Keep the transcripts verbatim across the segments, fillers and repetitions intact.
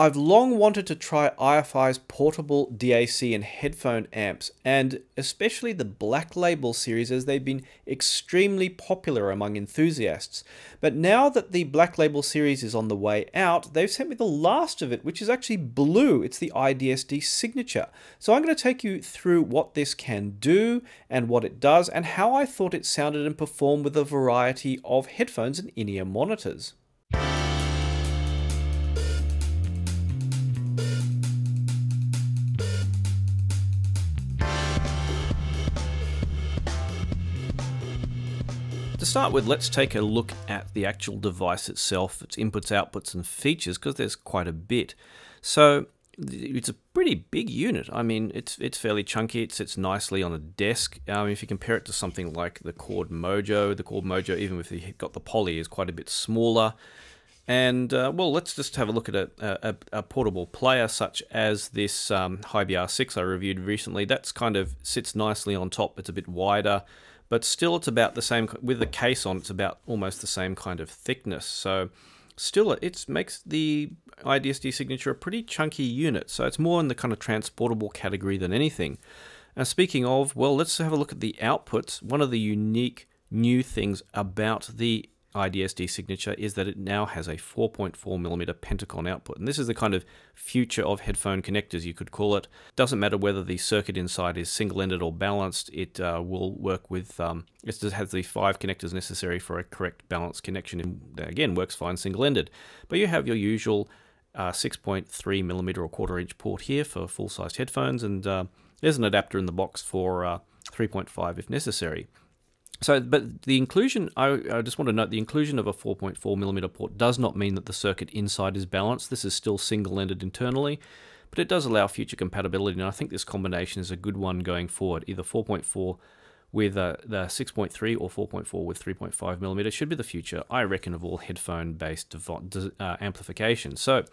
I've long wanted to try iFi's portable D A C and headphone amps, and especially the Black Label series, as they've been extremely popular among enthusiasts. But now that the Black Label series is on the way out, they've sent me the last of it, which is actually blue. It's the I D S D Signature. So I'm going to take you through what this can do and what it does and how I thought it sounded and performed with a variety of headphones and in-ear monitors. To start with, let's take a look at the actual device itself, its inputs, outputs and features, because there's quite a bit. So it's a pretty big unit. I mean, it's it's fairly chunky. It sits nicely on a desk. Um, if you compare it to something like the Chord Mojo, the Chord Mojo, even if you've got the poly, is quite a bit smaller. And uh, well, let's just have a look at a, a, a portable player such as this um, Hiby R six I reviewed recently. That's kind of sits nicely on top. It's a bit wider. But still, it's about the same, with the case on, it's about almost the same kind of thickness. So still, it makes the I D S D Signature a pretty chunky unit. So it's more in the kind of transportable category than anything. And speaking of, well, let's have a look at the outputs. One of the unique new things about the I D S D Signature is that it now has a four point four millimeter Pentaconn output. And this is the kind of future of headphone connectors, you could call it. Doesn't matter whether the circuit inside is single-ended or balanced, it uh, will work with, um, it just has the five connectors necessary for a correct balanced connection. And again, works fine single-ended. But you have your usual uh, six point three millimeter or quarter-inch port here for full-sized headphones, and uh, there's an adapter in the box for uh, three point five if necessary. So, but the inclusion, I, I just want to note, the inclusion of a four point four millimeter port does not mean that the circuit inside is balanced. This is still single-ended internally, but it does allow future compatibility, and I think this combination is a good one going forward. Either four point four with a, the six point three or four point four with three point five millimeter should be the future, I reckon, of all headphone-based uh, amplification. So,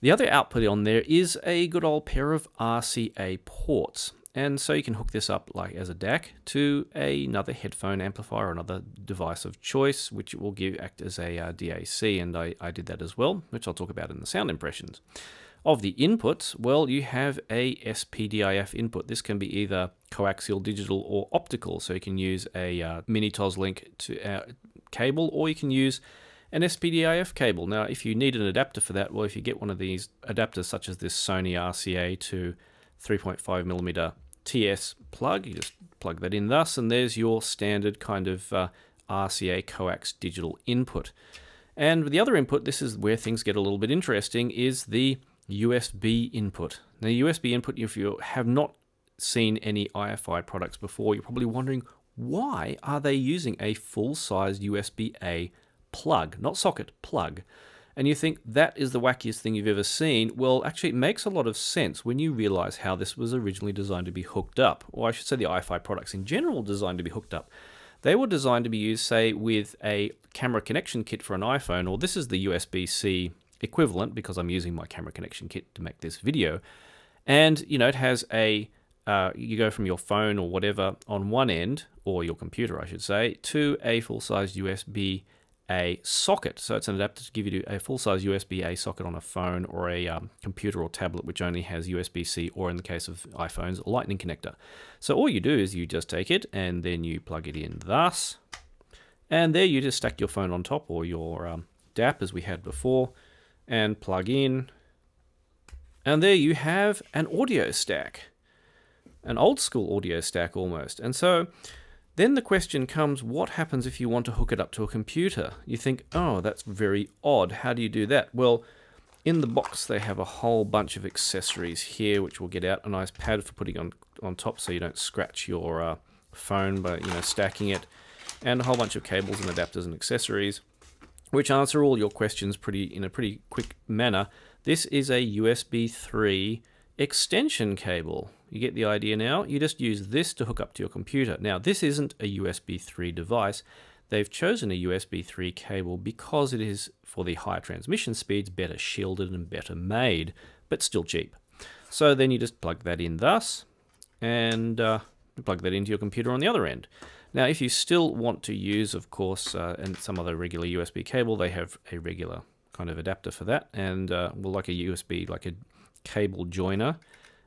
the other output on there is a good old pair of R C A ports. And so you can hook this up like as a D A C to a, another headphone amplifier or another device of choice, which will give act as a uh, D A C, and I, I did that as well, which I'll talk about in the sound impressions. Of the inputs, well, you have a S P D I F input. This can be either coaxial, digital, or optical. So you can use a uh, Mini Toslink to, uh, cable, or you can use an S P D I F cable. Now, if you need an adapter for that, well, if you get one of these adapters, such as this Sony R C A to three point five millimeter T S plug, you just plug that in thus, and there's your standard kind of uh, R C A coax digital input. And the other input, this is where things get a little bit interesting, is the U S B input. Now, U S B input, if you have not seen any iFi products before, you're probably wondering, why are they using a full-sized U S B A plug? Not socket, plug. And you think that is the wackiest thing you've ever seen. Well, actually, it makes a lot of sense when you realize how this was originally designed to be hooked up, or I should say the iFi products in general designed to be hooked up. They were designed to be used, say, with a camera connection kit for an iPhone, or this is the U S B C equivalent, because I'm using my camera connection kit to make this video. And, you know, it has a, uh, you go from your phone or whatever on one end, or your computer, I should say, to a full-sized U S B a socket. So it's an adapter to give you a full-size U S B A socket on a phone or a um, computer or tablet, which only has U S B C, or in the case of iPhones, a lightning connector. So all you do is you just take it and then you plug it in thus, and there you just stack your phone on top, or your um, D A P as we had before, and plug in, and there you have an audio stack, an old school audio stack almost. And so then the question comes, what happens if you want to hook it up to a computer? You think, oh, that's very odd. How do you do that? Well, in the box, they have a whole bunch of accessories here, which we'll get out. A nice pad for putting on, on top so you don't scratch your uh, phone by, you know, stacking it. And a whole bunch of cables and adapters and accessories, which answer all your questions pretty in a pretty quick manner. This is a U S B three extension cable. You get the idea now. You just use this to hook up to your computer. Now, this isn't a U S B three device. They've chosen a U S B three cable because it is, for the higher transmission speeds, better shielded and better made, but still cheap. So then you just plug that in thus, and uh, plug that into your computer on the other end. Now, if you still want to use, of course, uh, and some other regular U S B cable, they have a regular kind of adapter for that, and uh, well, like a U S B, like a cable joiner,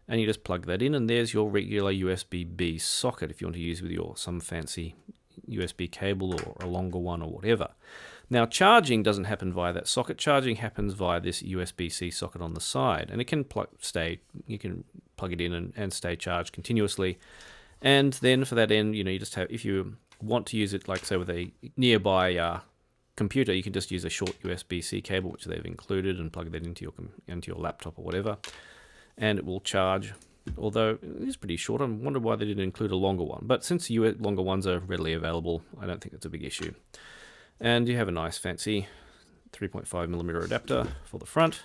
and you just plug that in, and there's your regular U S B B socket if you want to use with your some fancy U S B cable or a longer one or whatever. Now, charging doesn't happen via that socket. Charging happens via this U S B C socket on the side, and it can plug, stay. You can plug it in and, and stay charged continuously. And then for that end, you know, you just have, if you want to use it, like say with a nearby uh, computer, you can just use a short U S B C cable, which they've included, and plug that into your into your laptop or whatever, and it will charge. Although it is pretty short, I wonder why they didn't include a longer one. But since the longer ones are readily available, I don't think that's a big issue. And you have a nice fancy three point five millimeter adapter for the front,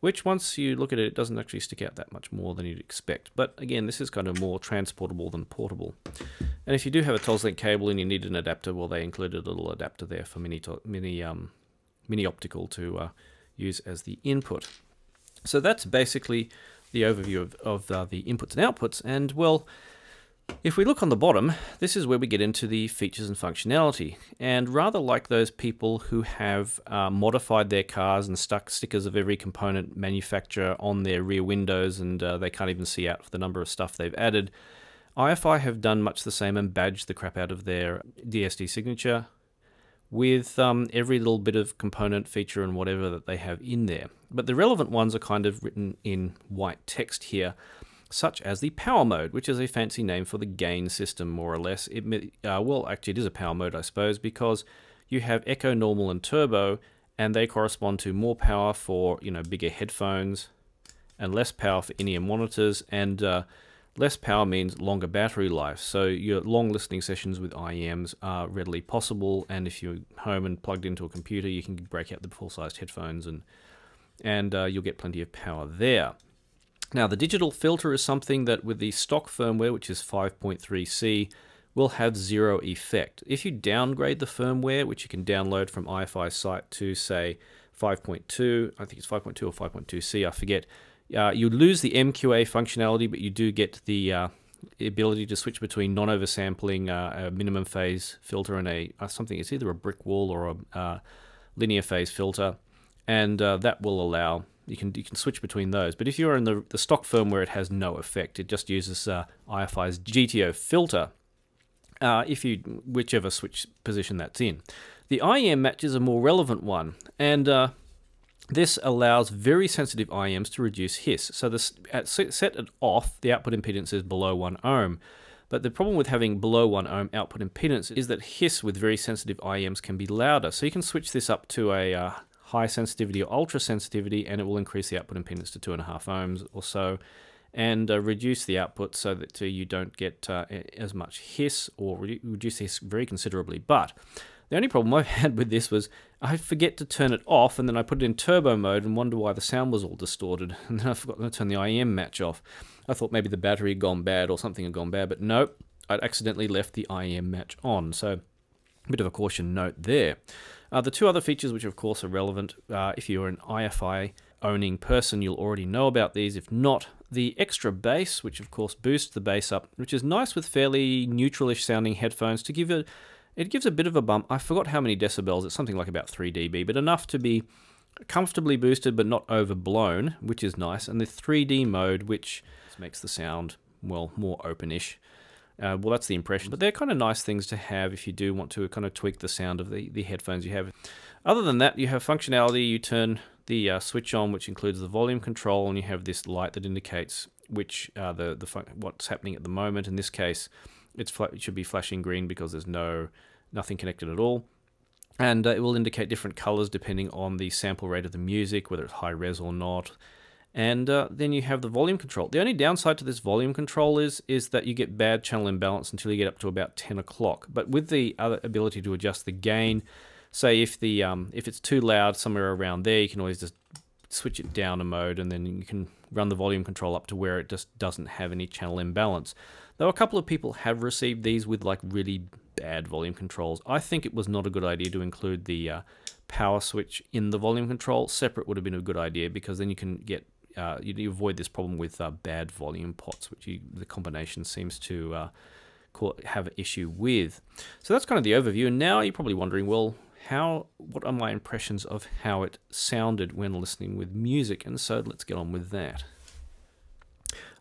which once you look at it, it doesn't actually stick out that much more than you'd expect. But again, this is kind of more transportable than portable. And if you do have a Toslink cable and you need an adapter, well, they included a little adapter there for mini mini um, mini optical to uh, use as the input. So that's basically the overview of, of uh, the inputs and outputs. And well, if we look on the bottom, this is where we get into the features and functionality. And rather like those people who have uh, modified their cars and stuck stickers of every component manufacturer on their rear windows, and uh, they can't even see out for the number of stuff they've added, iFi have done much the same and badged the crap out of their D S D signature with um, every little bit of component, feature, and whatever that they have in there. But the relevant ones are kind of written in white text here, such as the power mode, which is a fancy name for the gain system, more or less. It, uh, well, actually, it is a power mode, I suppose, because you have echo, normal, and turbo, and they correspond to more power for, you know, bigger headphones, and less power for in-ear monitors, and uh, less power means longer battery life. So your long listening sessions with I E Ms are readily possible, and if you're home and plugged into a computer, you can break out the full-sized headphones, and, and uh, you'll get plenty of power there. Now, the digital filter is something that with the stock firmware, which is five point three C, will have zero effect. If you downgrade the firmware, which you can download from iFi's site to, say, five point two, I think it's five point two or five point two C, I forget, uh, you lose the M Q A functionality, but you do get the uh, ability to switch between non-oversampling, uh, a minimum phase filter, and a uh, something, it's either a brick wall or a uh, linear phase filter, and uh, that will allow... You can, you can switch between those. But if you're in the, the stock firmware, it has no effect. It just uses uh, iFi's G T O filter, uh, if you whichever switch position that's in. The I E M match is a more relevant one, and uh, this allows very sensitive I E Ms to reduce hiss. So this, at, set it off, the output impedance is below one ohm. But the problem with having below one ohm output impedance is that hiss with very sensitive I E Ms can be louder. So you can switch this up to a... Uh, high sensitivity or ultra sensitivity, and it will increase the output impedance to two and a half ohms or so, and uh, reduce the output so that uh, you don't get uh, as much hiss, or re reduce hiss very considerably. But the only problem I had with this was I forget to turn it off, and then I put it in turbo mode and wonder why the sound was all distorted, and then I forgot to turn the I E M match off. I thought maybe the battery had gone bad or something had gone bad, but nope, I'd accidentally left the I E M match on, so a bit of a caution note there. Uh, the two other features which of course are relevant, uh, if you're an iFi owning person, you'll already know about these. If not, the extra bass, which of course boosts the bass up, which is nice with fairly neutralish sounding headphones to give it, it gives a bit of a bump. I forgot how many decibels, it's something like about three D B, but enough to be comfortably boosted but not overblown, which is nice. And the three D mode, which makes the sound, well, more open-ish. Uh, well, that's the impression, but they're kind of nice things to have if you do want to kind of tweak the sound of the, the headphones you have. Other than that, you have functionality. You turn the uh, switch on, which includes the volume control, and you have this light that indicates which uh, the, the what's happening at the moment. In this case, it's fl it should be flashing green because there's no nothing connected at all. And uh, it will indicate different colors depending on the sample rate of the music, whether it's high res or not. And uh, then you have the volume control. The only downside to this volume control is is that you get bad channel imbalance until you get up to about ten o'clock. But with the other ability to adjust the gain, say if the um, if it's too loud somewhere around there, you can always just switch it down a mode, and then you can run the volume control up to where it just doesn't have any channel imbalance. Though a couple of people have received these with like really bad volume controls. I think it was not a good idea to include the uh, power switch in the volume control. Separate would have been a good idea, because then you can get Uh, you, you avoid this problem with uh, bad volume pots, which you, the combination seems to uh, have an issue with. So that's kind of the overview. And now you're probably wondering, well, how, what are my impressions of how it sounded when listening with music, and so let's get on with that.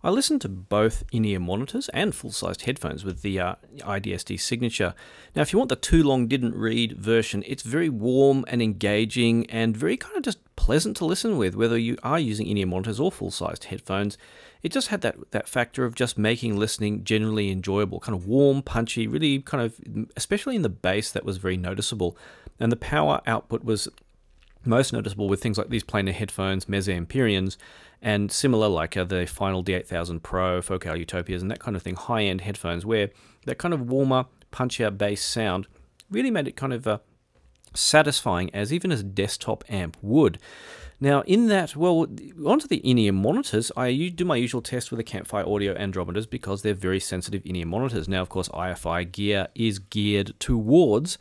I listened to both in-ear monitors and full-sized headphones with the uh, I D S D Signature. Now, if you want the too long didn't read version, it's very warm and engaging and very kind of just pleasant to listen with, whether you are using in-ear monitors or full-sized headphones. It just had that, that factor of just making listening generally enjoyable, kind of warm, punchy, really kind of, especially in the bass, that was very noticeable. And the power output was most noticeable with things like these planar headphones, Meze Empyreans, and similar like the Final D eight thousand Pro, Focal Utopias, and that kind of thing, high-end headphones, where that kind of warmer, punchier bass sound really made it kind of uh, satisfying, as even as a desktop amp would. Now, in that, well, onto the in-ear monitors, I do my usual test with the Campfire Audio Andromedas because they're very sensitive in-ear monitors. Now, of course, iFi gear is geared towards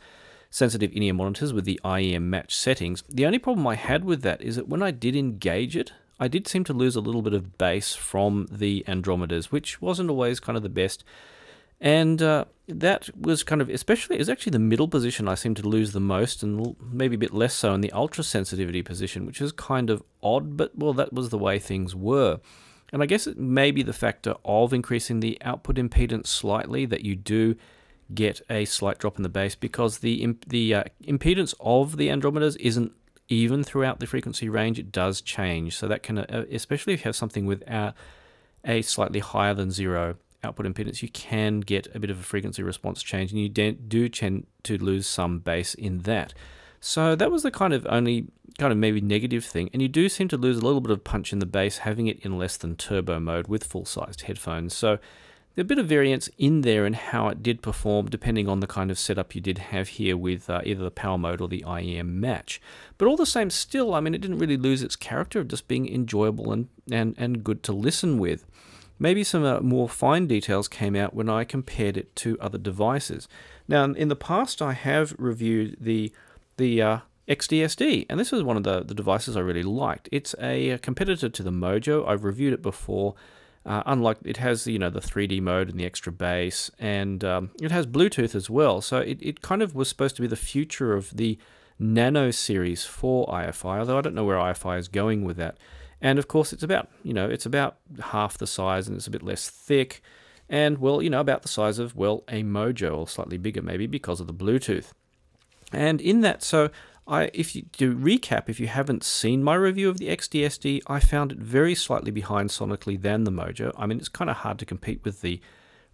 sensitive in-ear monitors with the I E M match settings. The only problem I had with that is that when I did engage it, I did seem to lose a little bit of bass from the Andromedas, which wasn't always kind of the best. And uh, that was kind of, especially, it was actually the middle position I seemed to lose the most, and maybe a bit less so in the ultra sensitivity position, which is kind of odd, but well, that was the way things were. And I guess it may be the factor of increasing the output impedance slightly that you do get a slight drop in the bass, because the imp the uh, impedance of the Andromedas isn't even throughout the frequency range. It does change, so that can, uh, especially if you have something with uh, a slightly higher than zero output impedance, you can get a bit of a frequency response change, and you do tend to lose some bass in that. So that was the kind of only kind of maybe negative thing, and you do seem to lose a little bit of punch in the bass having it in less than turbo mode with full-sized headphones. So a bit of variance in there in how it did perform, depending on the kind of setup you did have here with uh, either the power mode or the I E M match. But all the same, still, I mean, it didn't really lose its character of just being enjoyable and, and, and good to listen with. Maybe some uh, more fine details came out when I compared it to other devices. Now, in the past, I have reviewed the, the uh, X D S D, and this was one of the, the devices I really liked. It's a competitor to the Mojo. I've reviewed it before. Uh, unlike, it has, you know, the three D mode and the extra bass, and um, it has Bluetooth as well. So it, it kind of was supposed to be the future of the Nano series for iFi, although I don't know where iFi is going with that. And of course, it's about, you know, it's about half the size, and it's a bit less thick, and, well, you know, about the size of, well, a Mojo, or slightly bigger maybe because of the Bluetooth. And in that, so I, if you do recap, if you haven't seen my review of the X D S D, I found it very slightly behind sonically than the Mojo. I mean, it's kind of hard to compete with the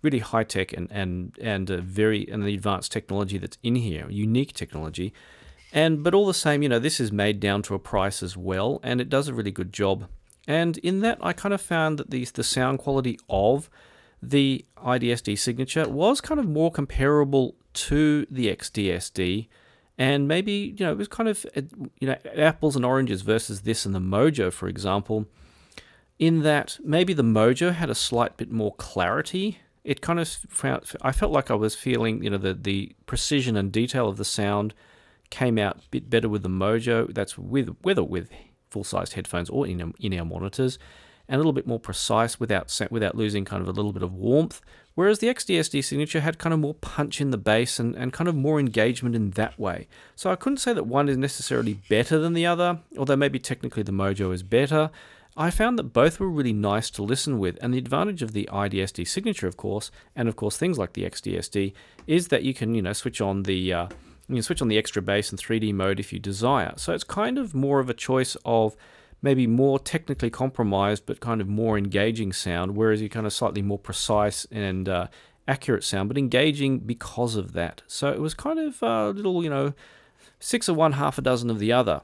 really high-tech and and and uh, very and the advanced technology that's in here, unique technology. And but all the same, you know, this is made down to a price as well, and it does a really good job. And in that, I kind of found that the the sound quality of the I D S D Signature was kind of more comparable to the X D S D. And maybe, you know, it was kind of, you know, apples and oranges versus this and the Mojo, for example, in that maybe the Mojo had a slight bit more clarity. It kind of, found, I felt like I was feeling, you know, the, the precision and detail of the sound came out a bit better with the Mojo. That's with whether with full-sized headphones or in, in-ear monitors, and a little bit more precise without, without losing kind of a little bit of warmth. Whereas the X D S D Signature had kind of more punch in the bass and, and kind of more engagement in that way. So I couldn't say that one is necessarily better than the other, although maybe technically the Mojo is better. I found that both were really nice to listen with, and the advantage of the I D S D Signature, of course, and of course things like the X D S D, is that you can, you know, switch on the uh, you can switch on the extra bass and three D mode if you desire. So it's kind of more of a choice of maybe more technically compromised, but kind of more engaging sound, whereas you're kind of slightly more precise and uh, accurate sound, but engaging because of that. So it was kind of a little, you know, six of one, half a dozen of the other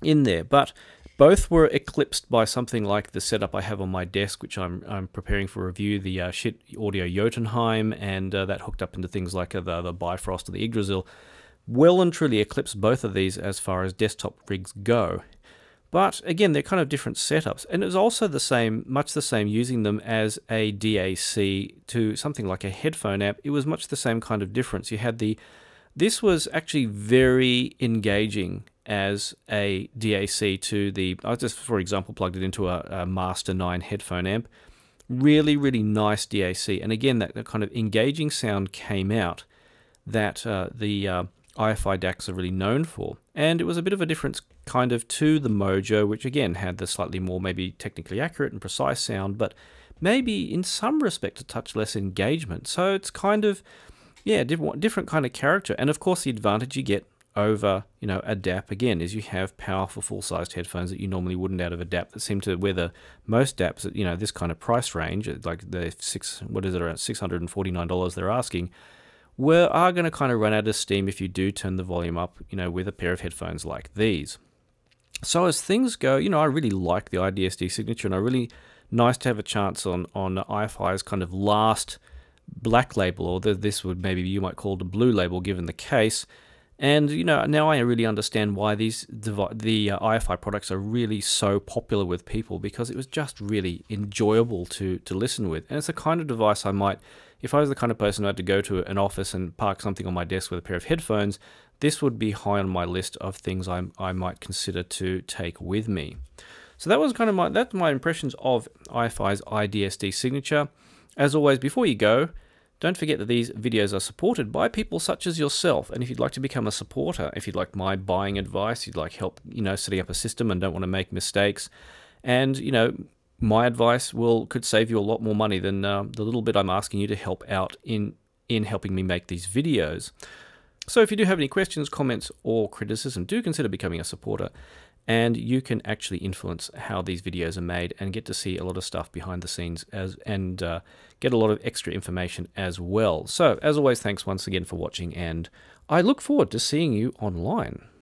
in there. But both were eclipsed by something like the setup I have on my desk, which I'm, I'm preparing for review, the uh, Schiit Audio Jotunheim, and uh, that hooked up into things like uh, the, the Bifrost or the Yggdrasil. Well and truly eclipsed both of these as far as desktop rigs go. But again, they're kind of different setups, and it was also the same, much the same, using them as a D A C to something like a headphone amp. It was much the same kind of difference. You had the, this was actually very engaging as a D A C to the, I just, for example, plugged it into a, a Master nine headphone amp. Really, really nice D A C, and again, that, that kind of engaging sound came out that uh, the uh, iFi D A Cs are really known for. And it was a bit of a difference kind of to the Mojo, which again had the slightly more maybe technically accurate and precise sound, but maybe in some respect a touch less engagement. So it's kind of, yeah, different kind of character. And of course the advantage you get over, you know, a D A P again is you have powerful full-sized headphones that you normally wouldn't out of a D A P that seem to weather most D A Ps at, you know, this kind of price range, like the six, what is it, around six hundred forty-nine dollars they're asking, were, are going to kind of run out of steam if you do turn the volume up, you know, with a pair of headphones like these. So as things go, you know, I really like the iDSD Signature, and I really nice to have a chance on, on iFi's kind of last black label, or the, this would maybe you might call it a blue label given the case. And, you know, now I really understand why these the uh, iFi products are really so popular with people, because it was just really enjoyable to, to listen with. And it's the kind of device I might, if I was the kind of person who had to go to an office and park something on my desk with a pair of headphones, this would be high on my list of things I, I might consider to take with me. So that was kind of my, that's my impressions of iFi's iDSD Signature. As always, before you go, don't forget that these videos are supported by people such as yourself, and if you'd like to become a supporter, if you'd like my buying advice, you'd like help, you know, setting up a system and don't want to make mistakes, and, you know, my advice will could save you a lot more money than uh, the little bit I'm asking you to help out in, in helping me make these videos. So if you do have any questions, comments, or criticism, do consider becoming a supporter, and you can actually influence how these videos are made and get to see a lot of stuff behind the scenes as and uh, get a lot of extra information as well. So as always, thanks once again for watching, and I look forward to seeing you online.